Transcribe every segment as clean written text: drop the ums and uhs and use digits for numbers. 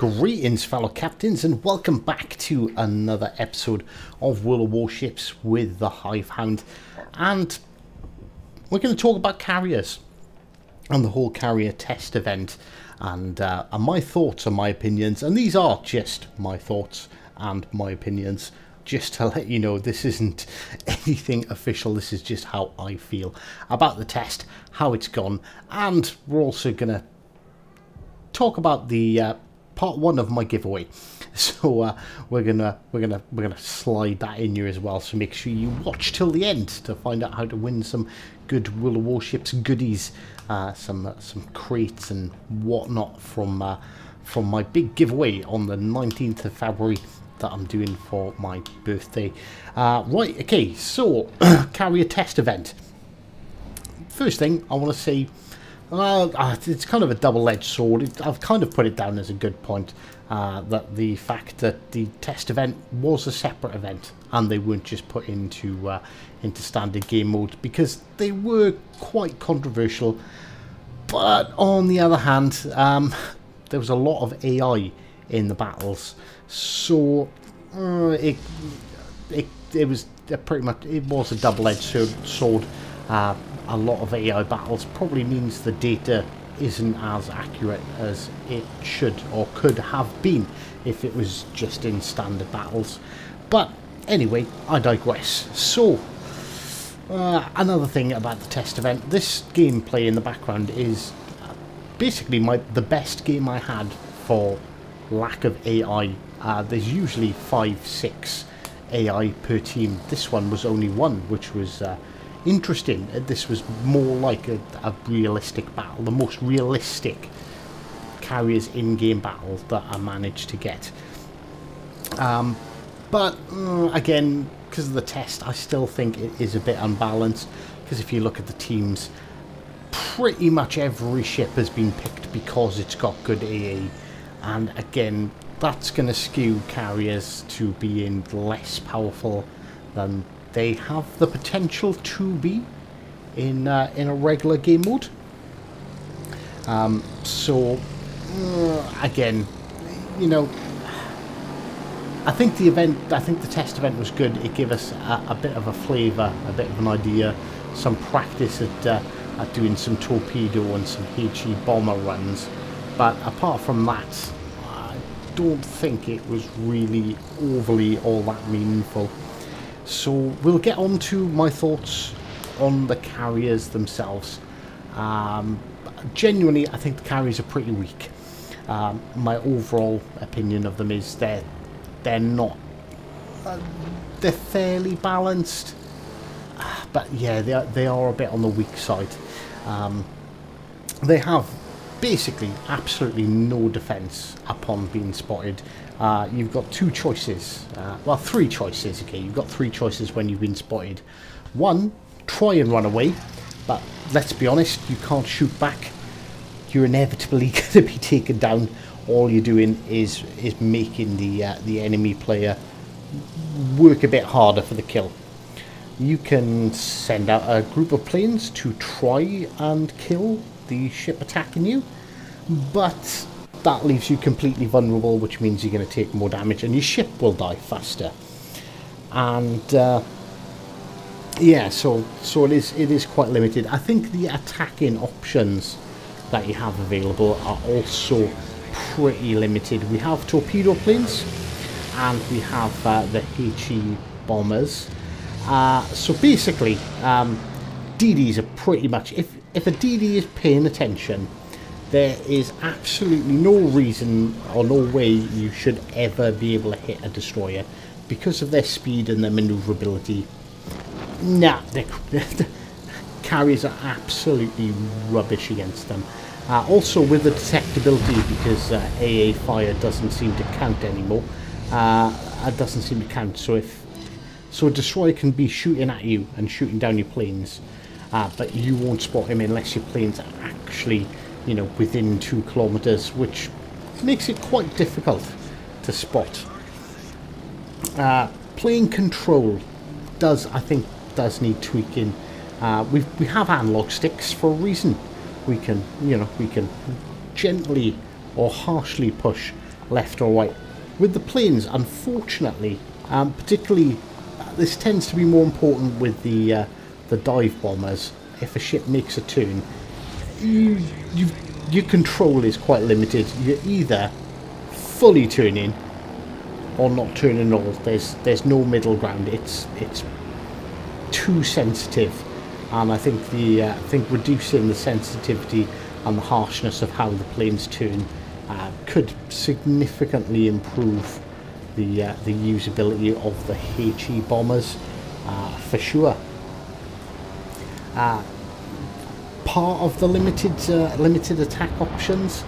Greetings fellow captains and welcome back to another episode of World of Warships with the Hivehound, and we're going to talk about carriers and the whole carrier test event and my thoughts and my opinions. And these are just my thoughts and my opinions, just to let you know. This isn't anything official, this is just how I feel about the test, how it's gone, and we're also going to talk about the part one of my giveaway, so we're gonna slide that in here as well. So make sure you watch till the end to find out how to win some good World of Warships goodies, some crates and whatnot from my big giveaway on the 19th of February that I'm doing for my birthday. Right, okay, so carrier test event. First thing I want to say. It's kind of a double-edged sword. I've kind of put it down as a good point, that the fact that the test event was a separate event and they weren't just put into standard game mode, because they were quite controversial. But on the other hand, there was a lot of AI in the battles, so it was a double-edged sword. A lot of AI battles probably means the data isn't as accurate as it should or could have been if it was just in standard battles. But anyway, I digress. So another thing about the test event, this gameplay in the background is basically the best game I had for lack of AI. There's usually 5-6 AI per team. This one was only one, which was interesting. This was more like a realistic battle, the most realistic carriers in-game battle that I managed to get. But again, because of the test, I still think it is a bit unbalanced, because if you look at the teams, pretty much every ship has been picked because it's got good AA, and again, that's going to skew carriers to being less powerful than they have the potential to be in a regular game mode. Again, you know, I think the test event was good. It gave us a bit of a flavour, a bit of an idea, some practice at doing some torpedo and some HE bomber runs. But apart from that, I don't think it was really overly all that meaningful. So we'll get on to my thoughts on the carriers themselves. Genuinely, I think the carriers are pretty weak. My overall opinion of them is they're not. They're fairly balanced, but yeah, they are a bit on the weak side. They have basically absolutely no defense upon being spotted. You've got two choices, well, three choices. Okay, you've got three choices when you've been spotted. One, try and run away, but let's be honest, you can't shoot back. You're inevitably going to be taken down. All you're doing is making the enemy player work a bit harder for the kill. You can send out a group of planes to try and kill the ship attacking you, but that leaves you completely vulnerable, which means you're going to take more damage and your ship will die faster. And yeah, so it is quite limited. I think the attacking options that you have available are also pretty limited. We have torpedo planes and we have the HE bombers. So basically, DDs are pretty much, if a DD is paying attention, there is absolutely no reason or no way you should ever be able to hit a destroyer because of their speed and their manoeuvrability. Nah, the carriers are absolutely rubbish against them. Also with the detectability, because AA fire doesn't seem to count anymore. It doesn't seem to count, so a destroyer can be shooting at you and shooting down your planes, but you won't spot him unless your planes are actually, you know, within 2 kilometers, which makes it quite difficult to spot. Plane control I think does need tweaking. We have analog sticks for a reason. We can gently or harshly push left or right. With the planes, unfortunately, particularly this tends to be more important with the dive bombers. If a ship makes a turn, your control is quite limited. You're either fully turning or not turning at all. There's no middle ground. It's too sensitive, and I think reducing the sensitivity and the harshness of how the planes turn could significantly improve the usability of the HE bombers for sure. Part of the limited attack options,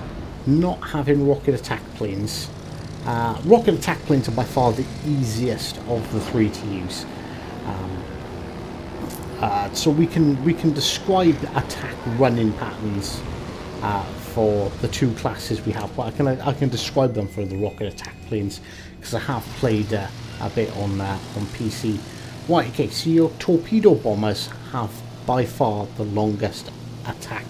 not having rocket attack planes. Rocket attack planes are by far the easiest of the three to use. So we can describe attack running patterns for the two classes we have, but I can describe them for the rocket attack planes because I have played a bit on PC. Right, okay, so your torpedo bombers have by far the longest attack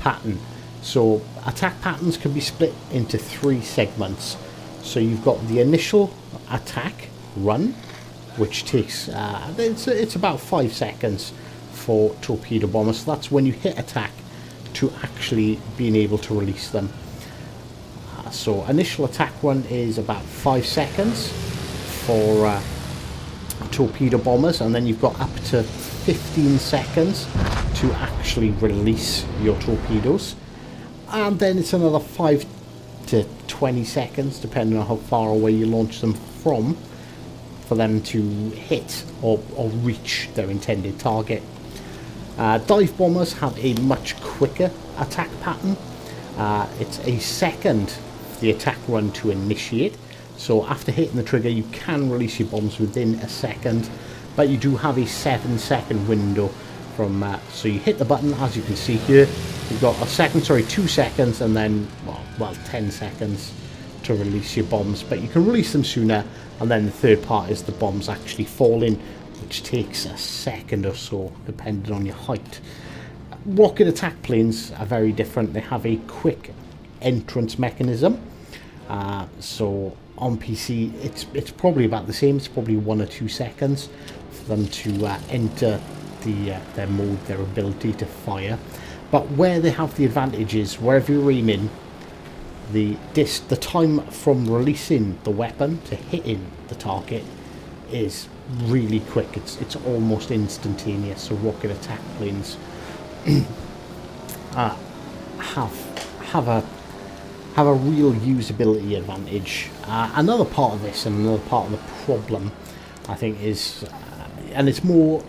pattern. So attack patterns can be split into three segments. So you've got the initial attack run, which takes it's about 5 seconds for torpedo bombers. So that's when you hit attack to actually being able to release them. So initial attack run is about 5 seconds for torpedo bombers, and then you've got up to 15 seconds to actually release your torpedoes, and then it's another 5 to 20 seconds depending on how far away you launch them from for them to hit or reach their intended target. Dive bombers have a much quicker attack pattern. It's a second for the attack run to initiate, so after hitting the trigger you can release your bombs within a second, but you do have a 7-second window from that. So you hit the button, as you can see here, you've got 2 seconds, and then 10 seconds to release your bombs, but you can release them sooner. And then the third part is the bombs actually falling, which takes a second or so depending on your height. Rocket attack planes are very different. They have a quick entrance mechanism. So on PC it's probably about the same. It's probably 1 or 2 seconds for them to enter their mode, their ability to fire. But where they have the advantage is wherever you're aiming, the time from releasing the weapon to hitting the target is really quick. It's almost instantaneous. So rocket attack planes have a real usability advantage. Another part of this and another part of the problem, I think, is and it's more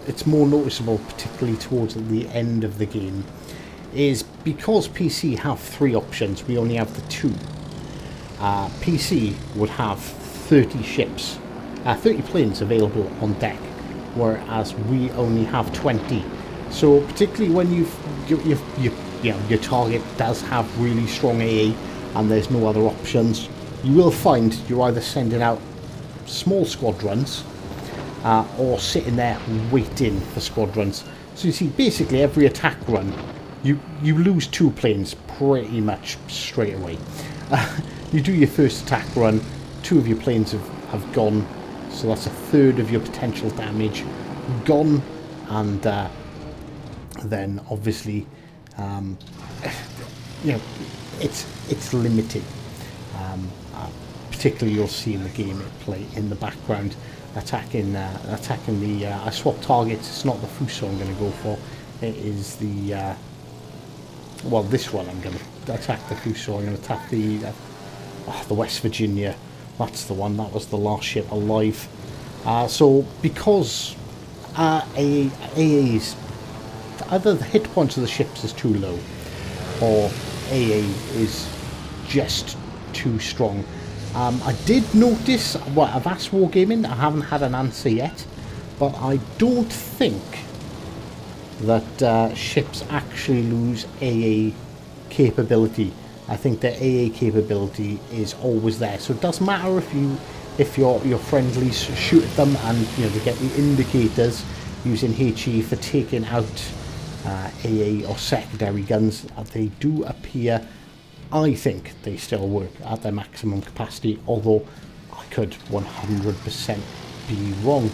noticeable particularly towards the end of the game, is because PC have 3 options, we only have the 2. PC would have 30 ships, 30 planes available on deck, whereas we only have 20. So particularly when your target does have really strong AA and there's no other options, you will find you're either sending out small squadrons or sitting there waiting for squadrons. So you see, basically every attack run, you lose 2 planes pretty much straight away. You do your first attack run, 2 of your planes have gone, so that's a third of your potential damage gone, and then obviously it's limited. Particularly you'll see in the game it play in the background attacking the I swap targets. It's not the Fuso I'm going to go for, it is the well, this one. I'm going to attack the Fuso. I'm going to attack the West Virginia. That's the one. That was the last ship alive. So because AA's either the hit points of the ships is too low, or AA is just too strong. I did notice, well, I've asked Wargaming, I haven't had an answer yet, but I don't think that ships actually lose AA capability. I think their AA capability is always there, so it doesn't matter if your friendlies shoot at them and they get the indicators using HE for taking out AA or secondary guns. They do appear I think they still work at their maximum capacity, although I could 100% be wrong.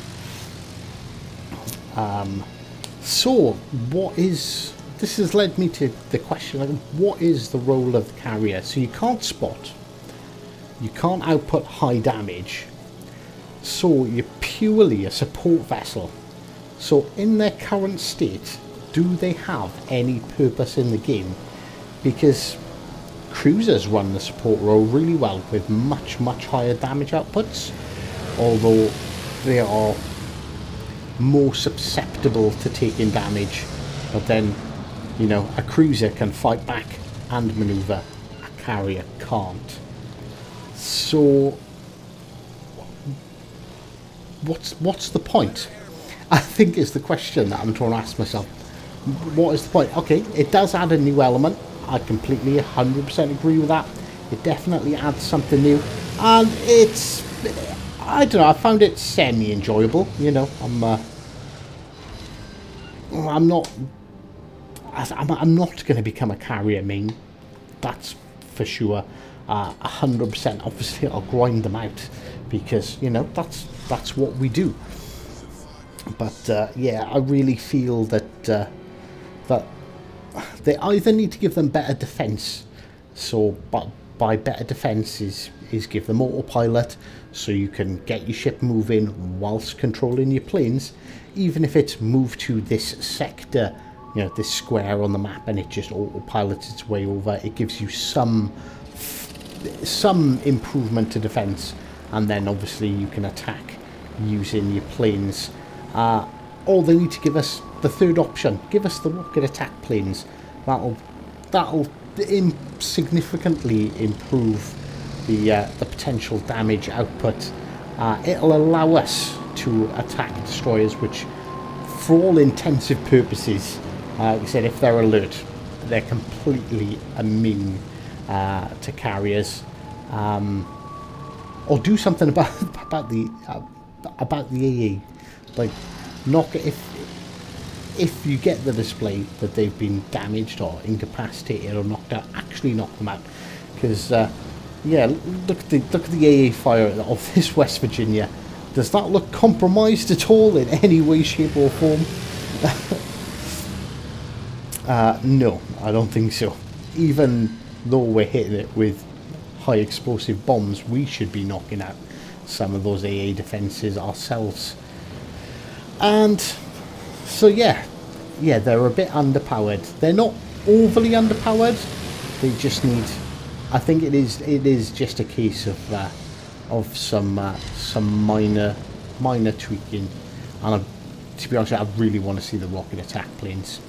So what is, this has led me to the question, like, what is the role of the carrier? So you can't spot, you can't output high damage, so you're purely a support vessel. So in their current state, do they have any purpose in the game? Because cruisers run the support role really well with much higher damage outputs, although they are more susceptible to taking damage. But then, you know, a cruiser can fight back and maneuver, a carrier can't. So what's the point, I think, is the question that I'm trying to ask myself. What is the point? Okay, it does add a new element, I completely 100% agree with that. It definitely adds something new, and it's, I don't know, I found it semi enjoyable, you know. I'm not going to become a carrier main, that's for sure. 100%, obviously I'll grind them out, because, you know, that's what we do. But yeah, I really feel that that they either need to give them better defense, so by better defense is give them autopilot, so you can get your ship moving whilst controlling your planes, even if it's moved to this sector, you know, this square on the map, and it just autopilots its way over. It gives you some improvement to defense, and then obviously you can attack using your planes. Or they need to give us the third option, give us the rocket attack planes. That'll significantly improve the potential damage output. It'll allow us to attack destroyers, which for all intensive purposes, like I said, if they're alert, they're completely immune to carriers. Or do something about the AA. Like, knock it, if you get the display that they've been damaged or incapacitated or knocked out, actually knock them out. Because yeah, look at the AA fire of this West Virginia. Does that look compromised at all in any way, shape or form? No, I don't think so. Even though we're hitting it with high explosive bombs, we should be knocking out some of those AA defenses ourselves. And so yeah, they're a bit underpowered. They're not overly underpowered, they just need, I think it is just a case of some minor tweaking. And to be honest, I really want to see the rocket attack planes.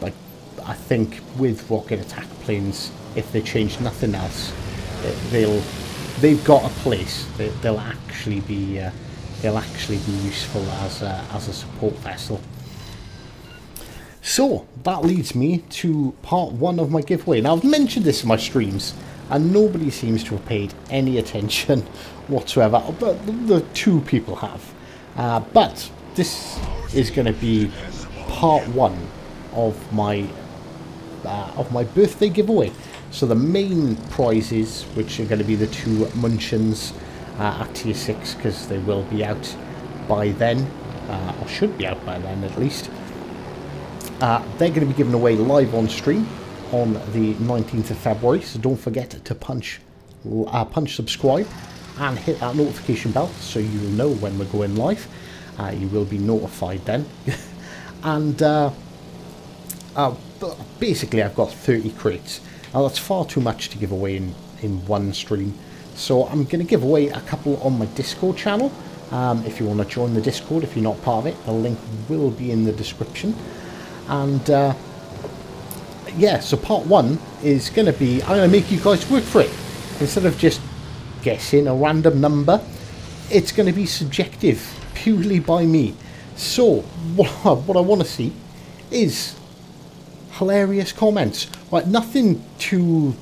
Like, I think with rocket attack planes, if they change nothing else, they've got a place. They'll actually be useful as a support vessel. So that leads me to part one of my giveaway. Now, I've mentioned this in my streams and nobody seems to have paid any attention whatsoever, but the two people have. But this is going to be part one of my birthday giveaway. So the main prizes, which are going to be the two Münchens at tier 6, because they will be out by then, or should be out by then at least. They're going to be given away live on stream on the 19th of February, so don't forget to punch subscribe and hit that notification bell, so you'll know when we're going live. You will be notified then. And basically I've got 30 crates. Now that's far too much to give away in one stream, so I'm going to give away a couple on my Discord channel. If you want to join the Discord, if you're not part of it, the link will be in the description. And yeah, so part one is going to be, I'm going to make you guys work for it. Instead of just guessing a random number, it's going to be subjective, purely by me. So what I want to see is hilarious comments, like nothing too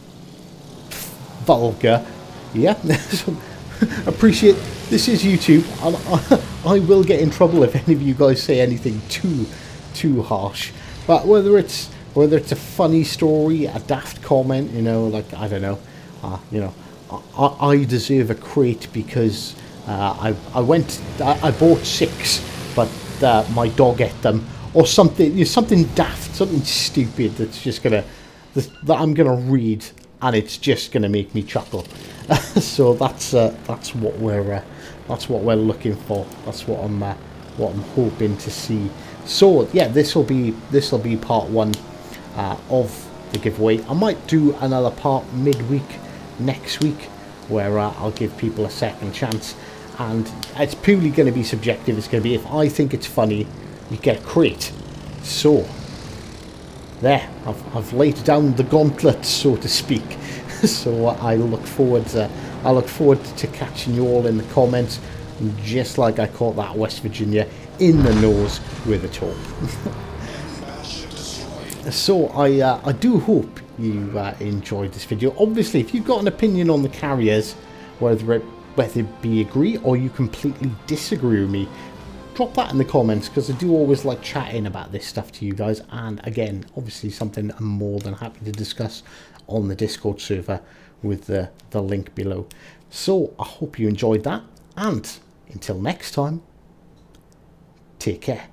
vulgar. Yeah, appreciate, this is YouTube. I will get in trouble if any of you guys say anything too harsh. But whether it's Whether it's a funny story, a daft comment, you know, like, I don't know, you know, I deserve a crate because I bought 6, but my dog ate them, or something, you know, something daft, something stupid that's just gonna, that I'm gonna read, and it's just gonna make me chuckle. So that's what we're looking for. That's what I'm hoping to see. So yeah, this will be part 1 of the giveaway. I might do another part midweek next week, where I'll give people a second chance, and it's purely going to be subjective. It's going to be, if I think it's funny, you get a crate. So there, I've laid down the gauntlet, so to speak. So I look forward to catching you all in the comments, just like I caught that West Virginia in the nose with a top. So I do hope you enjoyed this video. Obviously, if you've got an opinion on the carriers, whether it be agree or you completely disagree with me, drop that in the comments, because I do always like chatting about this stuff to you guys. And again, obviously something I'm more than happy to discuss on the Discord server with the link below. So I hope you enjoyed that, and until next time, take care.